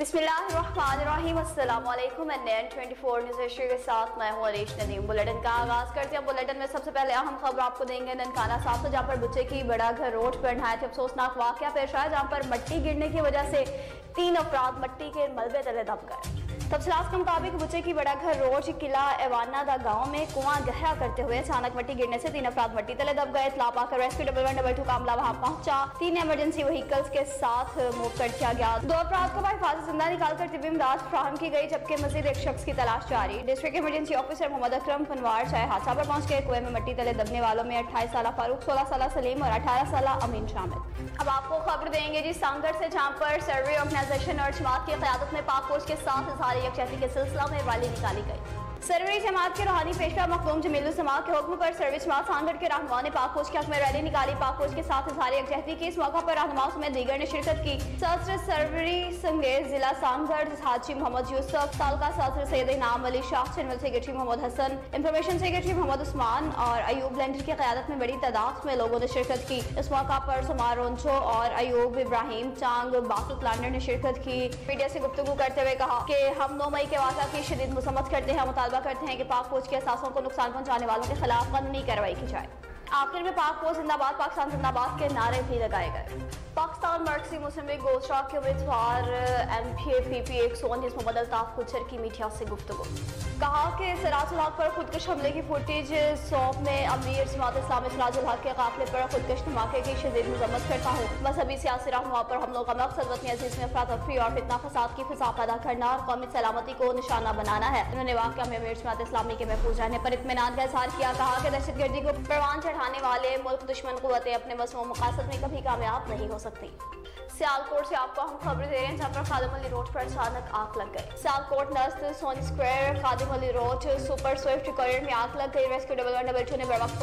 बिस्मिल्लाहिर्रहमानिर्रहीम, अस्सलामुअलैकुम। NN24 news Asia के साथ मैं हूं अरीश नदीम। बुलेटिन का आगाज़ करते हैं। बुलेटिन में सबसे पहले अहम खबर आपको देंगे ननकाना साहब से, जहां पर बच्चे की बड़ा घर रोड पर नहायत अफसोसनाक वाक़या पेश आया, जहां पर मिट्टी गिरने की वजह से 3 अफराद मिट्टी के मलबे तले दब गए। तफसीलात के मुताबिक बच्चे की बड़ा घर रोड किला एवाना दा गाँव में कुआं गहरा करते हुए अचानक मिट्टी गिरने से 3 अफराद मिट्टी तले दब गए। इतला पाकर रेस्क्यू 1122 का अमला वहां पहुंचा। 3 एमरजेंसी व्हीकल्स के साथ मूव कर दिया गया। 2 अफराद को हिफाजत जिंदा निकालकर तिब्बी इमदाद फराहम की गई, जबकि मजीद एक शख्स की तलाश जारी। District emergency officer Mohammad Akram Panwar चाहे हादसा पर पहुंच गए। कुएं में मिट्टी तले दबने वालों में 28 साल फारूक, 16 साल सलीम और 18 साल अमीन शामिल। अब आपको खबर देंगे जी सांगर से, जहाँ पर सर्वे ऑर्गेनाइजेशन और जमात की क़यादत में पाक फौज के साथ यकजहती के सिलसिला में रैली निकाली गई। सर्वे जमात के रूहानी पेशवा मखदूम जमीलू समात के हुक्म पर सर्वे जमात सांगड़ के रहनुमाओं ने पाक फौज के हक में रैली निकाली। पाक फौज के साथ इजहार यकजहती की। इस मौका पर रहनुमाओं समेत दीगर ने शिरकत की। सदर सर्वरी संगेज जिला सांगड़ हाजी मोहम्मद यूसुफ, तालका सदर Syed Inam Ali Shah, general secretary Mohammad Hasan, information secretary Mohammad Usman और अयूब लेंडर की क़यादत में बड़ी तादाद में लोगों ने शिरकत की। इस मौका पर समार रोंचो और अयूब इब्राहिम चांग बाकी लांडर ने शिरकत की। मीडिया से गुफ्तगू करते हुए कहा कि हम 9 मई के वाक़ा की शदीद मसम्मत करते हैं, करते हैं कि पाक फौज के असासों को नुकसान पहुंचाने वालों के खिलाफ कानूनी कार्रवाई की जाए। आखिर में पाक फौज जिंदाबाद, पाकिस्तान जिंदाबाद के नारे भी लगाए गए। पाकिस्तान मर्कजी मुस्लिम लीग गोश्राक के उम्मीदवार MPA PPA 119 मोहम्मद अल्ताफ कुचर की मीडिया से गुफ्तगू। कहा कि सिराजुल हक पर खुदकश हमले की फुटेज सौंप में अमीर जमात-ए-इस्लामी सिराजुल हक के काफिले पर खुदकश धमाके की शदीद मजम्मत करता हूँ। मजहबी सियासी रहनुमाओं पर हमलों का मकसद वतन अजीज में अफरातफरी और फितना फसाद की फिजा पैदा करना और कौमी सलामती को निशाना बनाना है। उन्होंने वाक़या में अमीर जमात-ए-इस्लामी के महफूज रहने पर इत्मीनान का इज़हार किया। कहा कि दहशतगर्दी को परवान चढ़ाने वाले मुल्क दुश्मन कुव्वतें अपने मसमूम मकासद में कभी कामयाब नहीं हो सकती। सियालकोट से आपको हम खबर दे रहे हैं, जहाँ पर खादिमअली रोड पर अचानक आग लग गई। सियालकोट नस्त Soni square Khadim Ali road super swift corridor में आग लग गई। रेस्क्यू 1122 ने बर वक्त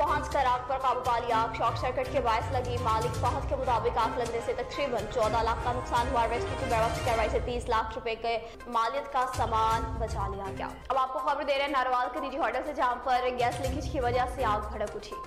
पहुंचकर आग पर काबू पा लिया। आग शॉर्ट सर्किट के बायस लगी। मालिक फहद के मुताबिक आग लगने से तकरीबन 14 लाख का नुकसान हुआ। रेस्क्यू की बर वक्त कार्रवाई से 30 लाख रुपए के मालियत का सामान बचा लिया गया। अब आपको खबर दे रहे हैं नारवाल के निजी होटल से, जहाँ पर गैस लीकेज की वजह से आग भड़क उठी।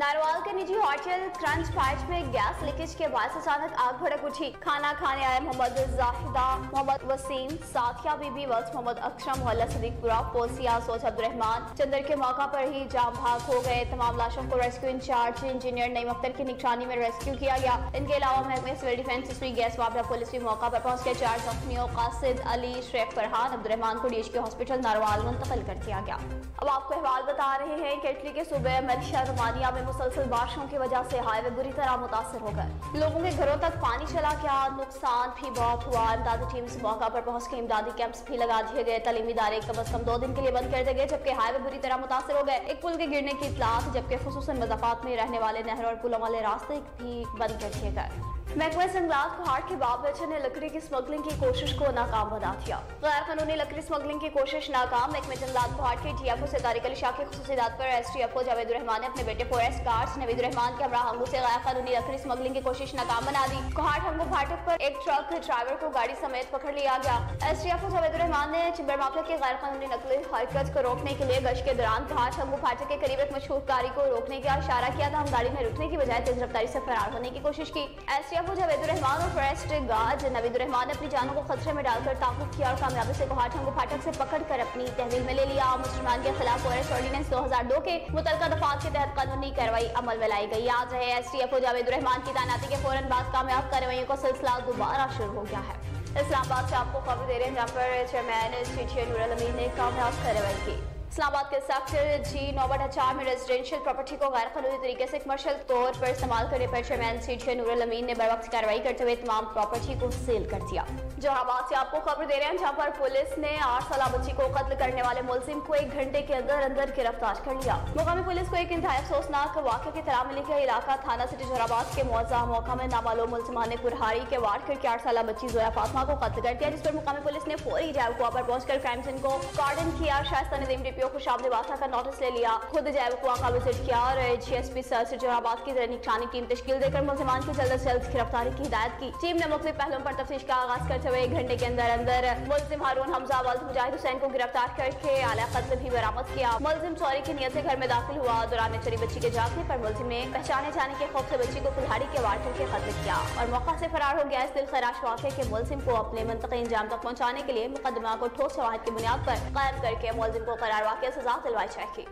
नारवाल के निजी होटल क्रंच फाइव में गैस लीकेज के बायस अचानक आग भड़क उठी। खाना खाने आए मोहम्मद जाहिदा, मोहम्मद वसीम, साथिया बीबी वस, मोहम्मद अकरम, मोहल्ला सदीकपुरा, पोसिया, सोच अब्दुलरहमान चंदर के मौका पर ही जाम भाग हो गए। तमाम लाशों को rescue in charge engineer Naeem Akhtar की निगरानी में रेस्क्यू किया गया। इनके अलावा महकमे सिविल डिफेंस से गैस मामला पुलिस भी मौका पर पहुंच के 4 जख्मियों कासिद अली, शेख फरहान, अब्दुलरहमान को डीएचके हॉस्पिटल नारवाल मुंतकिल कर दिया गया। अब आपको अहवाल बता रहे हैं कि इटली के सूबे मलेशिया रोमानिया में मुसलसल बारिशों की वजह से हाईवे बुरी तरह मुतासर हो गए। लोगों के घरों तक पानी चला गया, नुकसान भी बहुत हुआ। इमदादी टीम से मौका पर पहुंच के इमदादी कैंप्स भी लगा दिए गए। तालीमी इदारे कम अज कम 2 दिन के लिए बंद कर दिए गए, जबकि हाईवे बुरी तरह मुतासर हो गए। एक पुल के गिरने की इतलात, जबकि खुसूसन मज़ाफ़ात में रहने वाले नहरों और पुलों वाले रास्ते भी बंद कर दिए गए। महकमा जंगलात पहाड़ के बाप बच्चन ने लकड़ी की स्मगलिंग की कोशिश को नाकाम बना दिया। गैर कानूनी लकड़ी स्मगलिंग की कोशिश नाकाम। महकमा जंगलात पहाड़ के DFO तारिक अली शाह के खुसूसियात पर SDFO जावेदुर्रहमान ने अपने बेटे फॉरेस्ट गार्ड्स नवीदुर्रहमान के हमराहंगू से गैर कानूनी लकड़ी स्मगलिंग की कोशिश नाकाम बना दी। कोहाट हमगो फाटक पर एक ट्रक ड्राइवर को गाड़ी समेत पकड़ लिया गया। SDFO जावेदुर्रहमान ने चिंबर माफिया के गैर कानूनी नकली हरकत को रोकने के लिए गश्त के दौरान घाट हमगो फाटक के करीब एक मशहूर गाड़ी को रोकने का इशारा किया था। हम गाड़ी में रुकने की बजाय तेज रफ्तारी से फरार होने की कोशिश की। SDFO जावेदुर्रहमान और फॉरेस्ट गार्ड नवीदुर्रहमान ने अपनी जानों को खतरे में डालकर ताकुब किया और कामयाबी से कोहाटंगो फाटक से पकड़कर अपनी तहवील में ले लिया। मुसलमान के खिलाफ फॉरेस्ट ऑर्डिनेंस 2002 के मुतलका दफात के तहत कानूनी कार्रवाई अमल में लाई गई। याद रहे SDFO जावेदुर्रहमान की तैनाती के फौरन बाद कामयाब कार्रवाइयों का सिलसिला दोबारा शुरू हो गया है। इस्लामाबाद से आपको खबर दे रहे हैं, जहाँ पर चेयरमैन CTA नूरुल अमीन ने कामयाब कार्रवाई की। इस्लामाबाद के सेक्टर G 9/4 में रेजिडेंशियल प्रॉपर्टी को गैर कानूनी तरीके से कमर्शियल तौर पर इस्तेमाल करने पर चेयरमैन CTA नूरुल अमीन ने बरवक्त कार्रवाई करते हुए तमाम प्रॉपर्टी को सील कर दिया। जहाबाद से आपको खबर दे रहे हैं, जहाँ पर पुलिस ने 8 साल बच्ची को कत्ल करने वाले मुलजिम को 1 घंटे के अंदर गिरफ्तार कर लिया। मुकामी पुलिस को एक इंतहाई अफसोसनाक वाक़े की तलाश में लिखा इलाका थाना सिटी जहाबाद के मुआवजा मौका में नामालूम मुलजिमान ने कुरहाड़ी के वार्ड करके 8 साल बच्ची जोया फातिमा को कत्ल कर दिया, जिस पर मुकामी पुलिस ने फौरी जायका पर पहुंचकर क्राइम सीन को कार्डन किया। शायस्ता नदीम लोग को शाम नवासा का नोटिस ले लिया, खुद जैब कुआ का विजिट किया और GSP सर सिराजुल हक की जरिए निगरानी टीम तश्कील देकर मुलजमान की जल्द से जल्द गिरफ्तारी की हिदायत की। टीम ने मुख्तलिफ पहलुओं पर तफ्तीश का आगाज करते हुए 1 घंटे के अंदर अंदर मुलजिम हारून हमजा वालिद मुजाहिद हुसैन को गिरफ्तार करके आला कत्ल भी बरामद किया। मुलजिम चोरी की नियत से घर में दाखिल हुआ, दौरान चोरी बच्ची के जागने पर मुलजिम ने पहचाने जाने के खौफ से बच्ची को कुल्हाड़ी के वार करके कत्ल किया और मौका से फरार हो गया। इस दिल खराश वाक़े के मुलजिम को अपने मनतकी इंजाम तक पहुँचाने के लिए मुकदमा को ठोस शवाहिद की बुनियाद पर कायम करके मुलजिम को करार वाक़ सजा दिलवाई जाएगी।